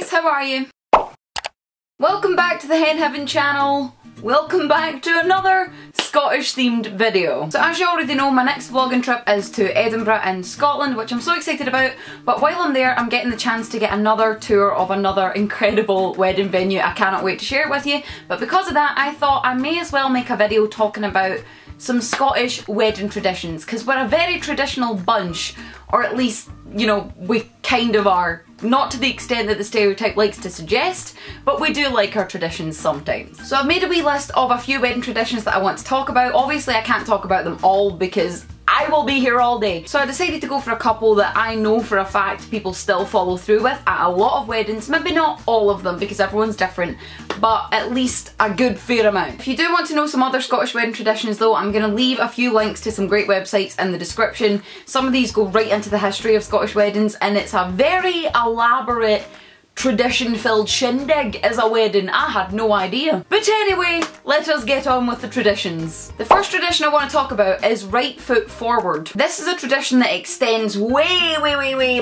guys, how are you? Welcome back to the Hen Heaven channel. Welcome back to another Scottish themed video. So as you already know, my next vlogging trip is to Edinburgh in Scotland, which I'm so excited about, but while I'm there I'm getting the chance to get another tour of another incredible wedding venue. I cannot wait to share it with you, but because of that I thought I may as well make a video talking about some Scottish wedding traditions, because we're a very traditional bunch, or at least, you know, we kind of are. Not to the extent that the stereotype likes to suggest, but we do like our traditions sometimes. So I've made a wee list of a few wedding traditions that I want to talk about. Obviously I can't talk about them all because I will be here all day. So I decided to go for a couple that I know for a fact people still follow through with at a lot of weddings. Maybe not all of them because everyone's different, but at least a good fair amount. If you do want to know some other Scottish wedding traditions though, I'm going to leave a few links to some great websites in the description. Some of these go right into the history of Scottish weddings, and it's a very elaborate, tradition-filled shindig is a wedding. I had no idea. But anyway, let us get on with the traditions. The first tradition I want to talk about is right foot forward. This is a tradition that extends way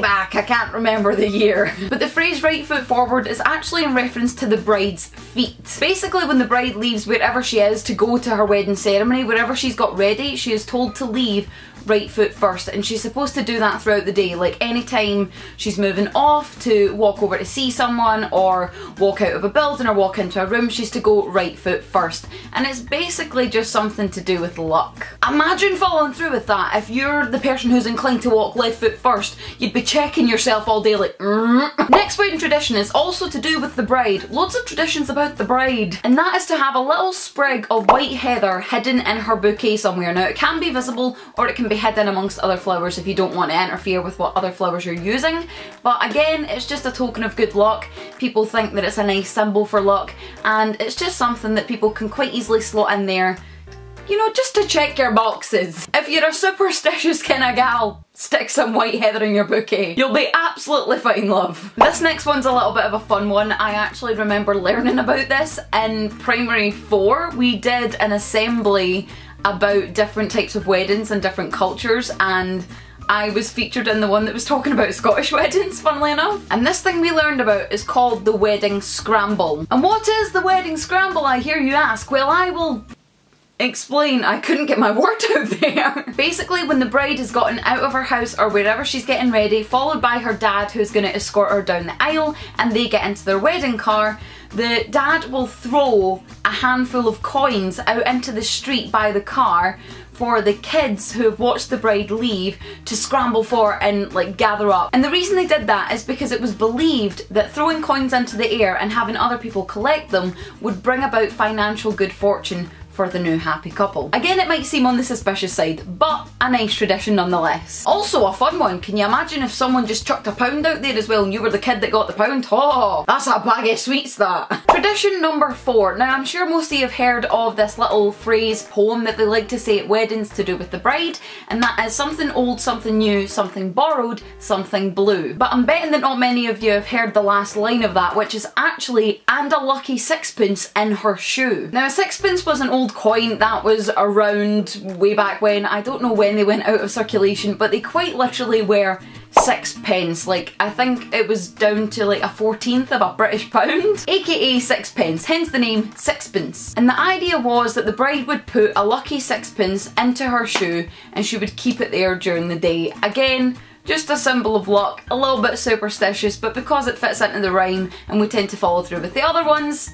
back. I can't remember the year. But the phrase right foot forward is actually in reference to the bride's feet. Basically, when the bride leaves wherever she is to go to her wedding ceremony, wherever she's got ready, she is told to leave right foot first, and she's supposed to do that throughout the day. Like anytime she's moving off to walk over to see someone or walk out of a building or walk into a room, she's to go right foot first, and it's basically just something to do with luck. Imagine following through with that. If you're the person who's inclined to walk left foot first, you'd be checking yourself all day like Next wedding tradition is also to do with the bride. Lots of traditions about the bride, and that is to have a little sprig of white heather hidden in her bouquet somewhere. Now it can be visible or it can be hidden amongst other flowers if you don't want to interfere with what other flowers you're using, but again it's just a token of good luck. People think that it's a nice symbol for luck, and it's just something that people can quite easily slot in there, you know, just to check your boxes. If you're a superstitious kind of gal, stick some white heather in your bouquet. You'll be absolutely fine, love. This next one's a little bit of a fun one. I actually remember learning about this in primary 4. We did an assembly about different types of weddings and different cultures, and I was featured in the one that was talking about Scottish weddings, funnily enough. And this thing we learned about is called the wedding scramble. And what is the wedding scramble, I hear you ask? Well, I will explain. I couldn't get my word out there. Basically, when the bride has gotten out of her house or wherever she's getting ready, followed by her dad who's going to escort her down the aisle, and they get into their wedding car, the dad will throw a handful of coins out into the street by the car for the kids who have watched the bride leave to scramble for and like gather up. And the reason they did that is because it was believed that throwing coins into the air and having other people collect them would bring about financial good fortune for the new happy couple. Again, it might seem on the suspicious side, but a nice tradition nonetheless. Also a fun one. Can you imagine if someone just chucked £1 out there as well and you were the kid that got the £1? Oh, that's a bag of sweets, that. Tradition number 4. Now I'm sure most of you have heard of this little phrase, poem that they like to say at weddings to do with the bride, and that is something old, something new, something borrowed, something blue. But I'm betting that not many of you have heard the last line of that, which is actually, and a lucky sixpence in her shoe. Now a sixpence was an old coin that was around way back when. I don't know when they went out of circulation, but they quite literally were 6p. Like, I think it was down to like a 14th of a British pound, aka 6p, hence the name sixpence. And the idea was that the bride would put a lucky 6p into her shoe and she would keep it there during the day. Again, just a symbol of luck, a little bit superstitious, but because it fits into the rhyme and we tend to follow through with the other ones,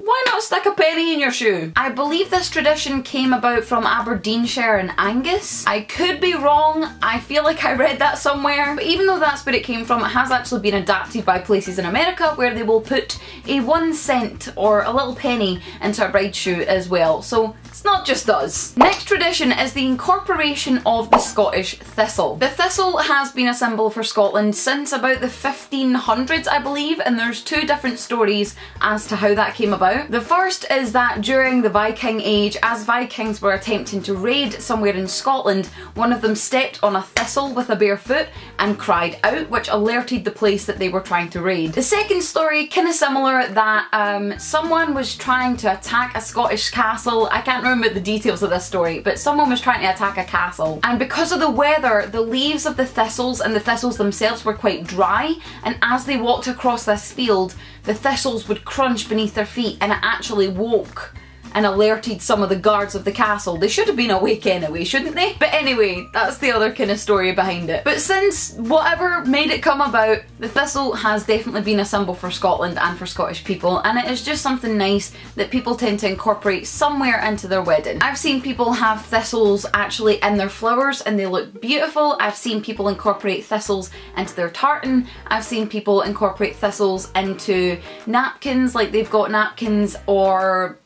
why not stick a penny in your shoe? I believe this tradition came about from Aberdeenshire and Angus. I could be wrong, I feel like I read that somewhere. But even though that's where it came from, it has actually been adapted by places in America where they will put a 1 cent or a little penny into a bride's shoe as well. So it's not just us. Next tradition is the incorporation of the Scottish thistle. The thistle has been a symbol for Scotland since about the 1500s, I believe, and there's two different stories as to how that came about. The first is that during the Viking Age, as Vikings were attempting to raid somewhere in Scotland, one of them stepped on a thistle with a bare foot and cried out, which alerted the place that they were trying to raid. The second story, kind of similar, that someone was trying to attack a Scottish castle. I can't can't remember the details of this story, but someone was trying to attack a castle, and because of the weather, the leaves of the thistles and the thistles themselves were quite dry, and as they walked across this field, the thistles would crunch beneath their feet, and it actually woke and alerted some of the guards of the castle. They should have been awake anyway, shouldn't they? But anyway, that's the other kind of story behind it. But since whatever made it come about, the thistle has definitely been a symbol for Scotland and for Scottish people, and it is just something nice that people tend to incorporate somewhere into their wedding. I've seen people have thistles actually in their flowers and they look beautiful. I've seen people incorporate thistles into their tartan. I've seen people incorporate thistles into napkins, like they've got napkins or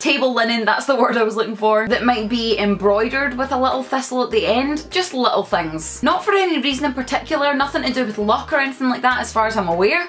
table linen, that's the word I was looking for, that might be embroidered with a little thistle at the end. Just little things. Not for any reason in particular, nothing to do with luck or anything like that as far as I'm aware.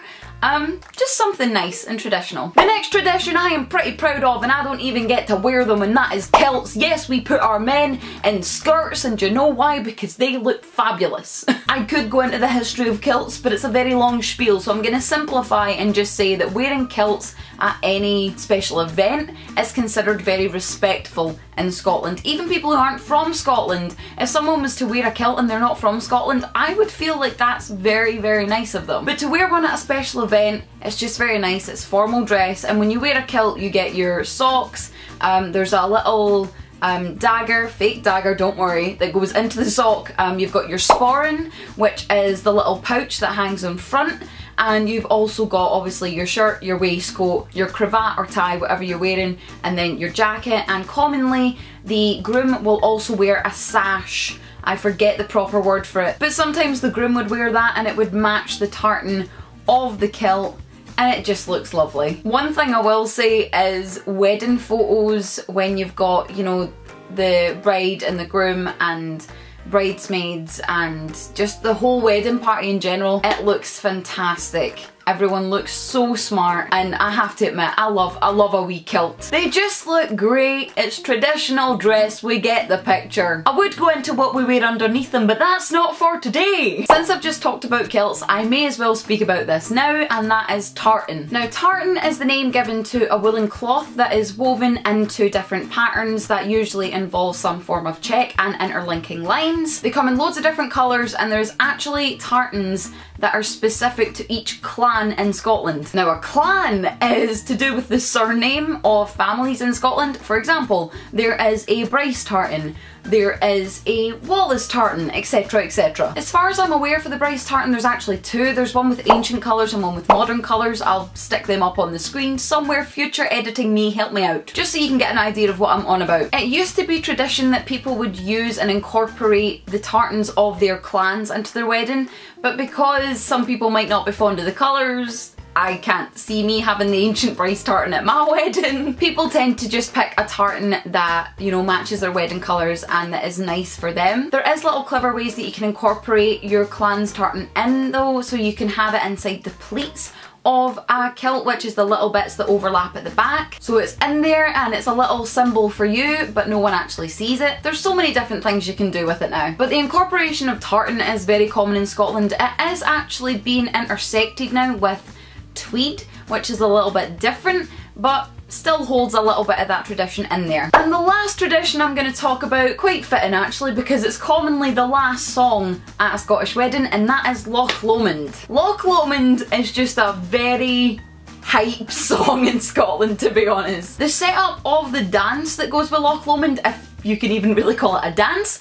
Just something nice and traditional. The next tradition I am pretty proud of, and I don't even get to wear them, and that is kilts. Yes, we put our men in skirts, and do you know why? Because they look fabulous. I could go into the history of kilts, but it's a very long spiel, so I'm going to simplify and just say that wearing kilts at any special event is considered very respectful in Scotland. Even people who aren't from Scotland, if someone was to wear a kilt and they're not from Scotland, I would feel like that's very, very nice of them. But to wear one at a special event, it's just very nice. It's formal dress, and when you wear a kilt you get your socks, there's a little dagger, fake dagger, don't worry, that goes into the sock. You've got your sporran, which is the little pouch that hangs in front, and you've also got obviously your shirt, your waistcoat, your cravat or tie, whatever you're wearing, and then your jacket, and commonly the groom will also wear a sash. I forget the proper word for it, but sometimes the groom would wear that and it would match the tartan of the kilt, and it just looks lovely. One thing I will say is wedding photos, when you've got, you know, the bride and the groom and bridesmaids and just the whole wedding party in general, it looks fantastic. Everyone looks so smart, and I have to admit, I love a wee kilt. They just look great. It's traditional dress, we get the picture. I would go into what we wear underneath them, but that's not for today. Since I've just talked about kilts, I may as well speak about this now, and that is tartan. Now, tartan is the name given to a woolen cloth that is woven into different patterns that usually involve some form of check and interlinking lines. They come in loads of different colours, and there's actually tartans that are specific to each clan in Scotland. Now, a clan is to do with the surname of families in Scotland. For example, there is a Bryce tartan, there is a Wallace tartan, etc, etc. As far as I'm aware, for the Bryce tartan there's actually two. There's one with ancient colours and one with modern colours. I'll stick them up on the screen somewhere. Future editing me, help me out. Just so you can get an idea of what I'm on about. It used to be tradition that people would use and incorporate the tartans of their clans into their wedding, but because some people might not be fond of the colours, I can't see me having the ancient Bryce tartan at my wedding. People tend to just pick a tartan that, you know, matches their wedding colours and that is nice for them. There is little clever ways that you can incorporate your clan's tartan in though, so you can have it inside the pleats of a kilt, which is the little bits that overlap at the back. So it's in there and it's a little symbol for you, but no one actually sees it. There's so many different things you can do with it now. But the incorporation of tartan is very common in Scotland. It is actually being intersected now with tweed, which is a little bit different, but still holds a little bit of that tradition in there. And the last tradition I'm going to talk about, quite fitting actually, because it's commonly the last song at a Scottish wedding, and that is Loch Lomond. Loch Lomond is just a very hype song in Scotland, to be honest. The setup of the dance that goes with Loch Lomond, if you can even really call it a dance,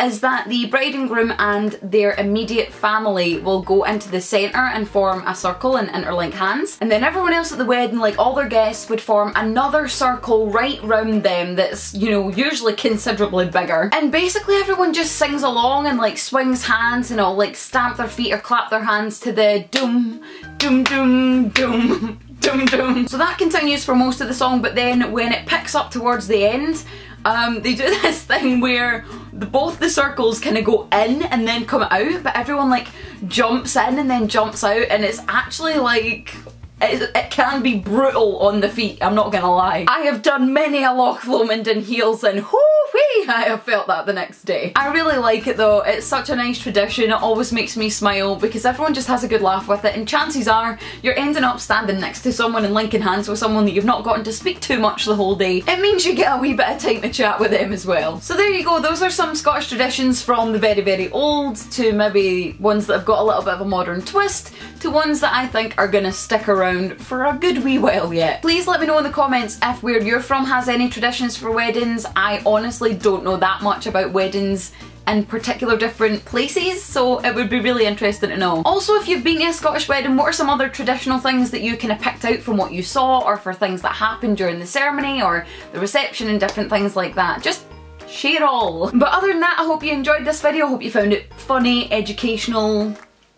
is that the bride and groom and their immediate family will go into the centre and form a circle and interlink hands, and then everyone else at the wedding, like all their guests, would form another circle right round them that's, you know, usually considerably bigger, and basically everyone just sings along and like swings hands and all, like stamp their feet or clap their hands to the doom, doom, doom, doom, doom, doom. So that continues for most of the song, but then when it picks up towards the end, they do this thing where both the circles kind of go in and then come out, but everyone like jumps in and then jumps out, and it's actually like, it can be brutal on the feet, I'm not gonna lie. I have done many a Loch Lomond in heels, and hoo-wee! pretty high. I felt that the next day. I really like it though. It's such a nice tradition. It always makes me smile because everyone just has a good laugh with it, and chances are you're ending up standing next to someone and linking hands with someone that you've not gotten to speak to much the whole day. It means you get a wee bit of time to chat with them as well. So there you go. Those are some Scottish traditions, from the very, very old to maybe ones that have got a little bit of a modern twist to ones that I think are gonna stick around for a good wee while yet. Please let me know in the comments if where you're from has any traditions for weddings. I honestly don't know that much about weddings in particular different places, so it would be really interesting to know. Also, if you've been to a Scottish wedding, what are some other traditional things that you kind of picked out from what you saw, or for things that happened during the ceremony or the reception and different things like that? Just share all. But other than that, I hope you enjoyed this video. I hope you found it funny, educational,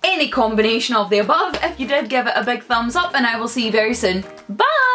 any combination of the above. If you did, give it a big thumbs up, and I will see you very soon. Bye!